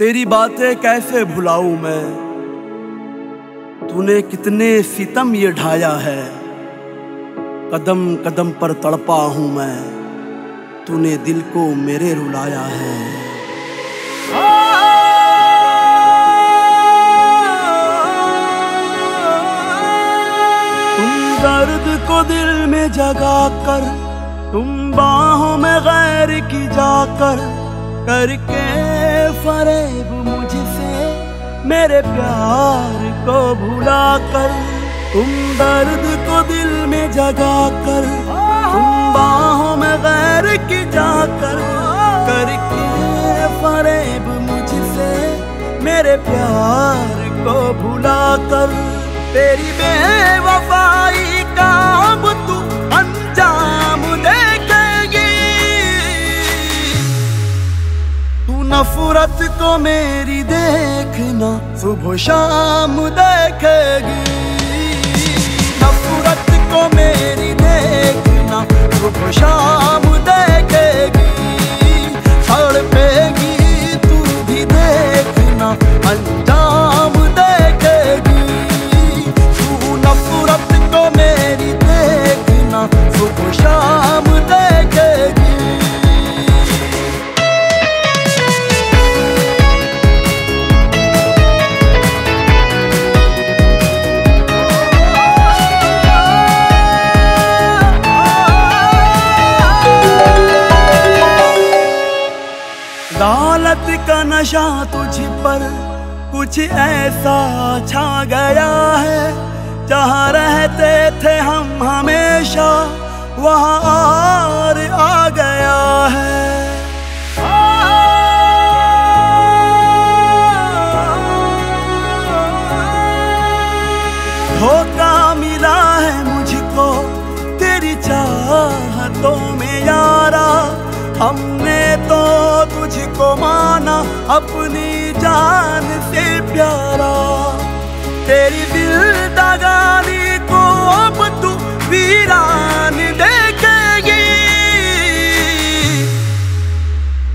तेरी बातें कैसे भुलाऊं मैं, तूने कितने सितम ये ढाया है। कदम कदम पर तड़पा हूं मैं, तूने दिल को मेरे रुलाया है। तुम दर्द को दिल में जगा कर, तुम बाहों में गैर की जाकर, करके फरेब मुझसे मेरे प्यार को भुला कर। तुम दर्द को दिल में जगा कर, तुम बाहों में गैर की जाकर, करके फरेब मुझसे मेरे प्यार को भुला कर। तेरी बेवफाई का अब तू अंजाम नफरत को मेरी देखना, सुबह शाम देखेगी। नफरत को मेरी देखना, सुबह शाम देखेगी। तड़पेगी तू भी देखना, अंजाम देखेगी। तू नफरत को मेरी देखना, सुबह शाम देखेगी। दौलत का नशा तुझ पर कुछ ऐसा छा गया है, जहाँ रहते थे हम हमेशा वहाँ और आ गया है। धोखा मिला है मुझको तेरी चाहतों में यारा, हमने तो तुझको माना अपनी जान से प्यारा। तेरी दिलदारी को अब तू वीरान देखेगी।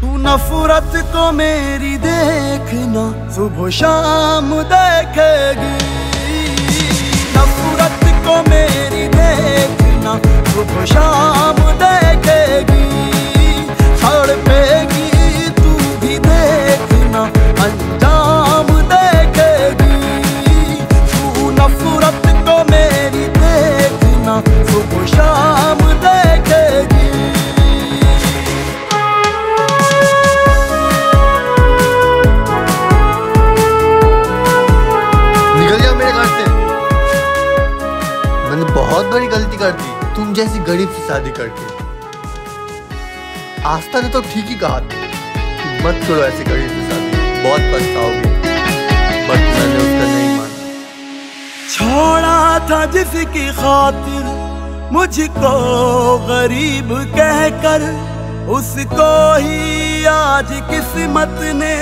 तू नफरत को मेरी देखना, सुबह शाम देखेगी। नफरत को मेरी देखना, सुबह शाम देखेगी। तड़पेगी तू भी देखना, अंजाम देखेगी। तू नफरत को मेरी देखना, सुबह शाम देखेगी। निकल जाओ मेरे घर से। मैंने बहुत बड़ी गलती कर दी, तुम जैसी गरीब से शादी करके। आस्था ने तो ठीक ही कहा, मत छोड़ो ऐसे गरीब के साथ, बहुत पछताओगे। बट मैंने उसका नहीं माना। छोड़ा था जिसकी खातिर मुझको गरीब कहकर, उसको ही आज किस्मत ने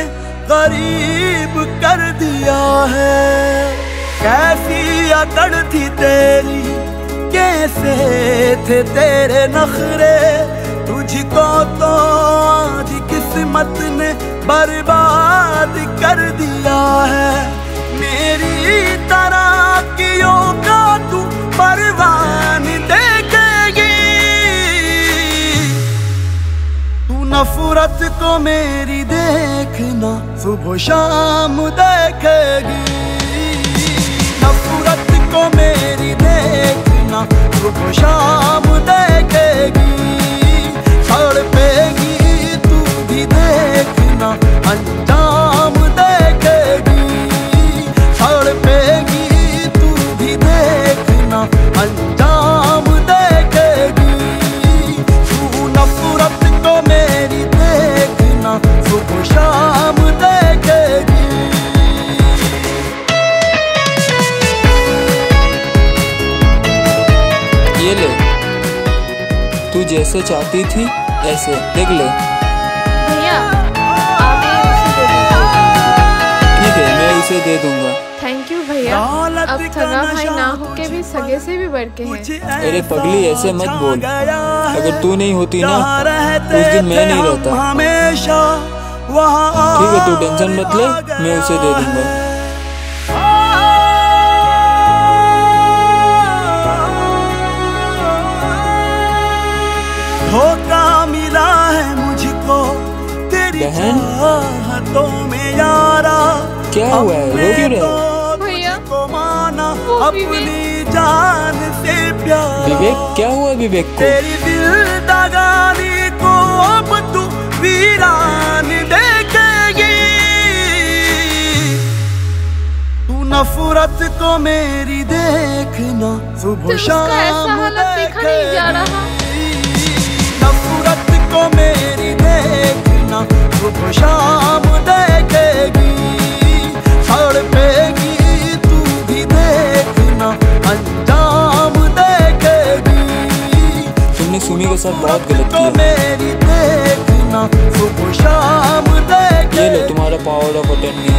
गरीब कर दिया है। कैसी अकड़ थी तेरी, कैसे थे तेरे नखरे, तुझको तो आज किस्मत ने बर्बाद कर दिया है। मेरी तराकियों का तू परवान देखेगी। तू नफरत को मेरी देखना, सुबह शाम देखेगी। नफरत को मेरी देखना, सुबह शाम देखेगी। तड़पेगी तू भी देखना, अंजाम देखेगी। तड़पेगी तू भी देखना, अंजाम देखेगी। तू नफरत को मेरी देखना, सुबह शाम देखेगी। ये ले, तू जैसे चाहती थी ऐसे, देख ले। भैया आप ठीक है, मैं उसे दे दूंगा। थैंक यू भैया। अब थगा भाई ना होके भी सगे से भी बढ़ के हैं। अरे पगली ऐसे मत बोल, अगर तू नहीं होती ना उस दिन मैं नहीं रहता। ठीक है, तू टेंशन मत ले, मैं उसे दे दूंगा। धोखा मिला है मुझको तेरी चाहतों में यारा। क्या हुआ है, रो क्यों रहे हो? भैया अपनी जान से प्यार। विवेक, क्या हुआ विवेक को? तेरी दिलदारी को अब तू वीरान देखेगी। तू नफरत को मेरी देखना सुबह शाम देखेगी। नफरत को मेरी देखना सुबह शाम देखेगी। हड़पेगी तू भी देखना अंजाम देखेगी। तुमने सुमी के साथ बहुत गलत किया। मेरी देखना सुबह शाम देखेगी। ये लो तुम्हारा पावर ऑफ अटर्नी।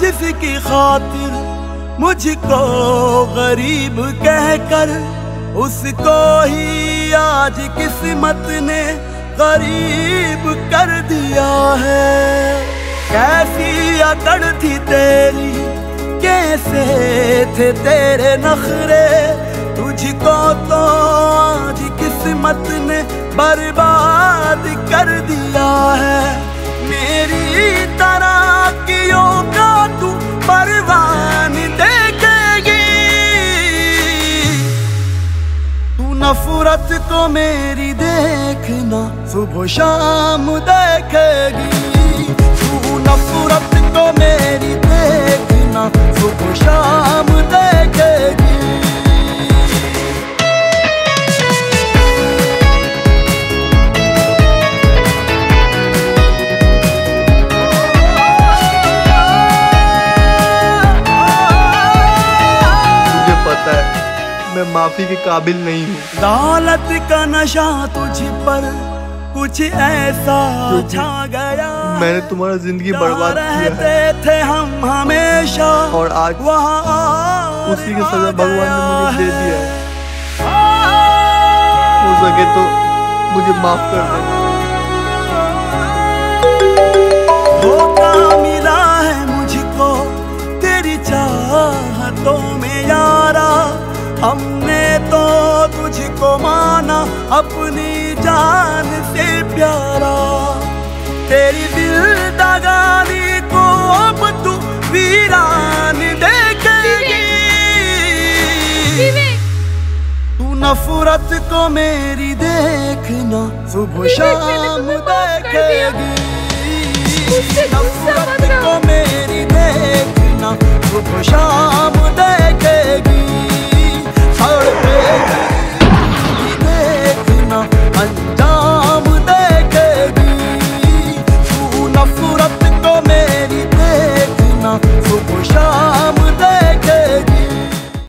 जिसकी खातिर मुझको गरीब कहकर, उसको ही आज किस्मत ने गरीब कर दिया है। कैसी अकड़ थी तेरी, कैसे थे तेरे नखरे, तुझको तो आज किस्मत ने बर्बाद कर दिया है। मेरी तराकियों का तू परवान देखेगी। तू नफरत को मेरी देखना सुबह शाम देखेगी। तू नफरत को मेरी देखना सुबह शाम देखेगी। माफी के काबिल नहीं हूँ। दौलत का नशा तुझ पर कुछ ऐसा छा गया। मैंने तुम्हारा जिंदगी बर्बाद किया है। थे हम हमेशा और आज उसी की सजा भगवान ने मुझे दे दिया है। हो सके तो मुझे माफ कर दे। धोखा मिला है मुझको तेरी चाहतों में यारा। हमने तो तुझको माना अपनी जान से प्यारा। तेरी दिलदारी को अब तू वीरान देखेगी। तू नफरत को मेरी देखना सुबह शाम देखेगी। नफरत को मेरी देखना सुबह शाम देखेगी। All right.